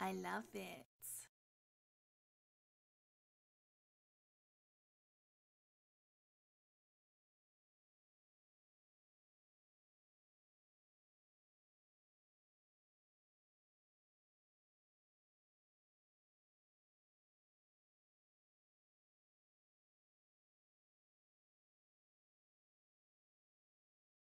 I love it.